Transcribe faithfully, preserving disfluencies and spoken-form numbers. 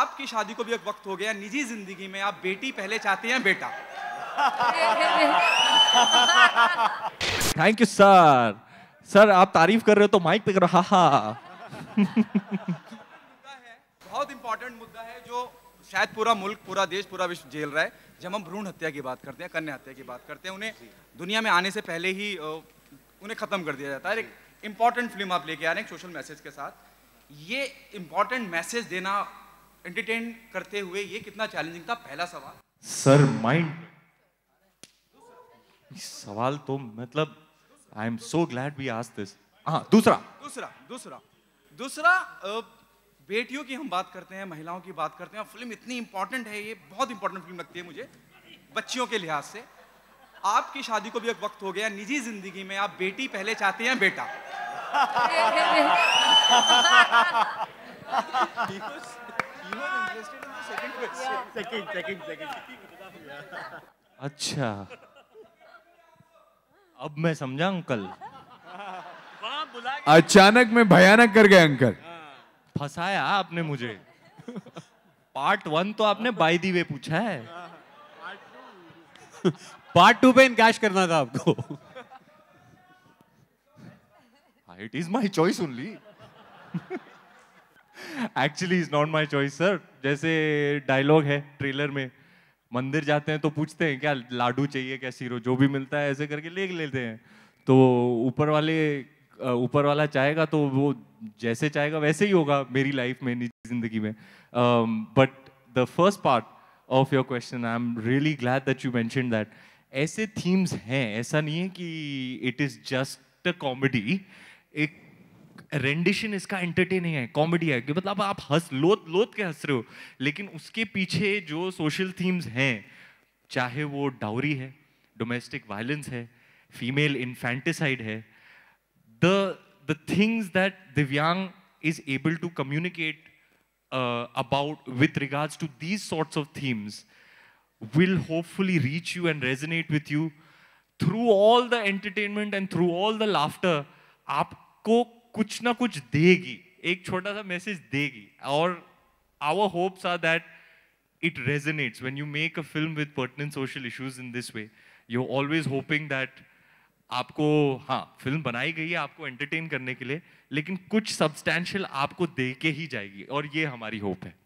आपकी शादी को भी एक वक्त हो गया, निजी जिंदगी में आप बेटी पहले चाहते हैं बेटा? Thank you sir. सर आप तारीफ कर रहे हो तो माइक पे करो। हा हा बहुत इंपॉर्टेंट मुद्दा है जो शायद पूरा मुल्क, पूरा देश, पूरा विश्व झेल रहा है। जब हम भ्रूण हत्या की बात करते हैं, कन्या हत्या की बात करते हैं, उन्हें दुनिया में आने से पहले ही उन्हें खत्म कर दिया जाता है। एक इम्पॉर्टेंट फिल्म आप लेके आ रहे हैं सोशल मैसेज के साथ, ये इम्पॉर्टेंट मैसेज देना एंटरटेन करते हुए, ये कितना चैलेंजिंग था? पहला सवाल सर माइंड सवाल तो मतलब I am so glad we asked this. हाँ दूसरा दूसरा दूसरा दूसरा बेटियों की हम बात करते हैं, महिलाओं की बात करते हैं, फिल्म इतनी इम्पॉर्टेंट है, ये बहुत इम्पॉर्टेंट फिल्म लगती है मुझे बच्चियों के लिहाज से। आपकी शादी को भी एक वक्त हो गया, निजी जिंदगी में आप बेटी पहले चाहते हैं बेटा? अच्छा अब मैं समझा अंकल। अचानक में भयानक कर गए अंकल, फंसाया आपने मुझे। पार्ट वन तो आपने बाय द वे पूछा है, पार्ट टू पे इनकैश करना था आपको। It is my choice only, actually is not my choice sir. जैसे डायलॉग है ट्रेलर में, मंदिर जाते हैं तो पूछते हैं क्या लाडू चाहिए, क्या सीरो, जो भी मिलता है ऐसे करके ले लेते हैं। तो ऊपर वाले ऊपर वाला चाहेगा तो वो जैसे चाहेगा वैसे ही होगा मेरी लाइफ में, निजी जिंदगी में। But the first part of your question, I am really glad that you mention that ऐसे थीम्स हैं। ऐसा नहीं है कि it is just a comedy, एक रेंडिशन इसका एंटरटेनिंग है, कॉमेडी है कि मतलब आप हंस लोत लोत के हंस रहे हो, लेकिन उसके पीछे जो सोशल थीम्स हैं, चाहे वो डाउरी है, डोमेस्टिक वायलेंस है, फीमेल इन्फेंटिसाइड है, the the things that Divyang is able to communicate uh, about with regards to these sorts of themes will hopefully reach you and resonate with you through all the entertainment and through all the laughter. Aapko kuch na kuch degi, ek chhota sa message degi, aur our hopes are that it resonates. When you make a film with pertinent social issues in this way, you're always hoping that आपको, हाँ film बनाई गई है आपको entertain करने के लिए, लेकिन कुछ सब्सटैंशियल आपको दे के ही जाएगी, और ये हमारी होप है।